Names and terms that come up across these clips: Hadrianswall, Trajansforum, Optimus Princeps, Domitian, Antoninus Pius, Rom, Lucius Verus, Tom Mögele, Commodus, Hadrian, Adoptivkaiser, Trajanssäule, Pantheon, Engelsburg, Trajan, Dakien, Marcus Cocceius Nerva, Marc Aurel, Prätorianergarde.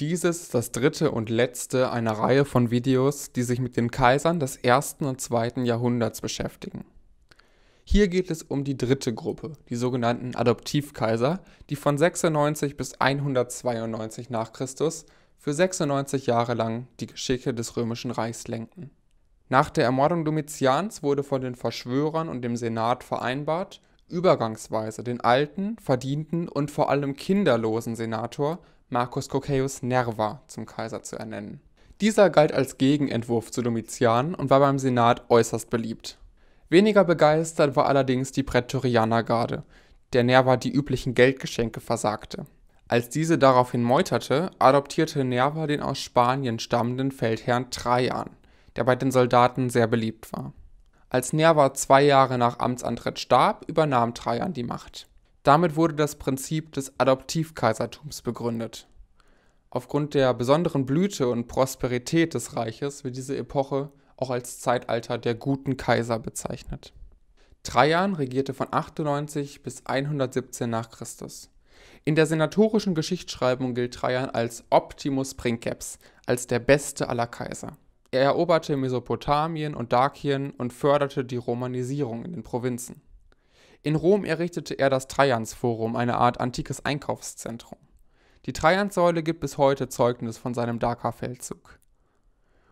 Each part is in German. Dieses ist das dritte und letzte einer Reihe von Videos, die sich mit den Kaisern des 1. und 2. Jahrhunderts beschäftigen. Hier geht es um die dritte Gruppe, die sogenannten Adoptivkaiser, die von 96 bis 192 nach Christus für 96 Jahre lang die Geschicke des Römischen Reichs lenkten. Nach der Ermordung Domitians wurde von den Verschwörern und dem Senat vereinbart, übergangsweise den alten, verdienten und vor allem kinderlosen Senator Marcus Cocceius Nerva zum Kaiser zu ernennen. Dieser galt als Gegenentwurf zu Domitian und war beim Senat äußerst beliebt. Weniger begeistert war allerdings die Prätorianergarde, der Nerva die üblichen Geldgeschenke versagte. Als diese daraufhin meuterte, adoptierte Nerva den aus Spanien stammenden Feldherrn Trajan, der bei den Soldaten sehr beliebt war. Als Nerva 2 Jahre nach Amtsantritt starb, übernahm Trajan die Macht. Damit wurde das Prinzip des Adoptivkaisertums begründet. Aufgrund der besonderen Blüte und Prosperität des Reiches wird diese Epoche auch als Zeitalter der guten Kaiser bezeichnet. Trajan regierte von 98 bis 117 nach Christus. In der senatorischen Geschichtsschreibung gilt Trajan als Optimus Princeps, als der beste aller Kaiser. Er eroberte Mesopotamien und Dakien und förderte die Romanisierung in den Provinzen. In Rom errichtete er das Trajansforum, eine Art antikes Einkaufszentrum. Die Trajanssäule gibt bis heute Zeugnis von seinem Dakerfeldzug.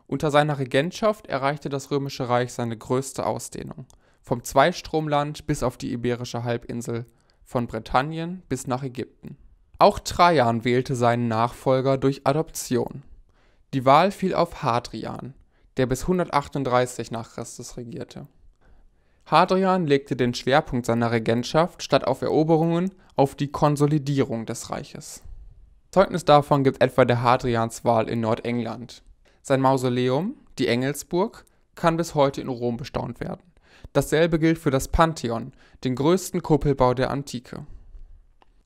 Unter seiner Regentschaft erreichte das Römische Reich seine größte Ausdehnung, vom Zweistromland bis auf die Iberische Halbinsel, von Britannien bis nach Ägypten. Auch Trajan wählte seinen Nachfolger durch Adoption. Die Wahl fiel auf Hadrian, der bis 138 nach Christus regierte. Hadrian legte den Schwerpunkt seiner Regentschaft statt auf Eroberungen auf die Konsolidierung des Reiches. Zeugnis davon gibt etwa der Hadrianswall in Nordengland. Sein Mausoleum, die Engelsburg, kann bis heute in Rom bestaunt werden. Dasselbe gilt für das Pantheon, den größten Kuppelbau der Antike.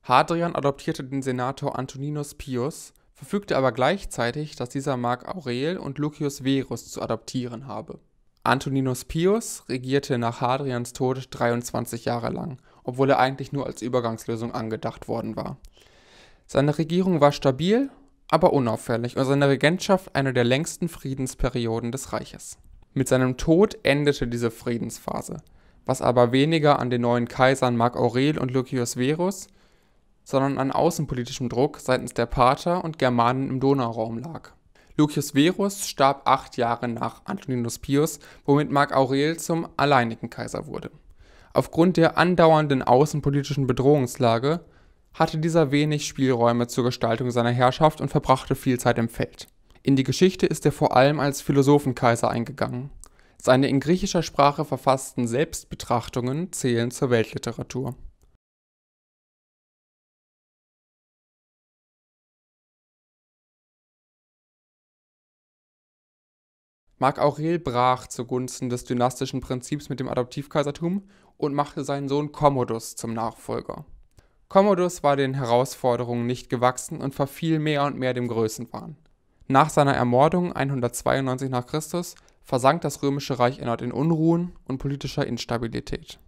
Hadrian adoptierte den Senator Antoninus Pius, verfügte aber gleichzeitig, dass dieser Marc Aurel und Lucius Verus zu adoptieren habe. Antoninus Pius regierte nach Hadrians Tod 23 Jahre lang, obwohl er eigentlich nur als Übergangslösung angedacht worden war. Seine Regierung war stabil, aber unauffällig und seine Regentschaft eine der längsten Friedensperioden des Reiches. Mit seinem Tod endete diese Friedensphase, was aber weniger an den neuen Kaisern Marc Aurel und Lucius Verus, sondern an außenpolitischem Druck seitens der Parther und Germanen im Donauraum lag. Lucius Verus starb 8 Jahre nach Antoninus Pius, womit Marc Aurel zum alleinigen Kaiser wurde. Aufgrund der andauernden außenpolitischen Bedrohungslage hatte dieser wenig Spielräume zur Gestaltung seiner Herrschaft und verbrachte viel Zeit im Feld. In die Geschichte ist er vor allem als Philosophenkaiser eingegangen. Seine in griechischer Sprache verfassten Selbstbetrachtungen zählen zur Weltliteratur. Marc Aurel brach zugunsten des dynastischen Prinzips mit dem Adoptivkaisertum und machte seinen Sohn Commodus zum Nachfolger. Commodus war den Herausforderungen nicht gewachsen und verfiel mehr und mehr dem Größenwahn. Nach seiner Ermordung 192 nach Christus versank das Römische Reich erneut in Unruhen und politischer Instabilität.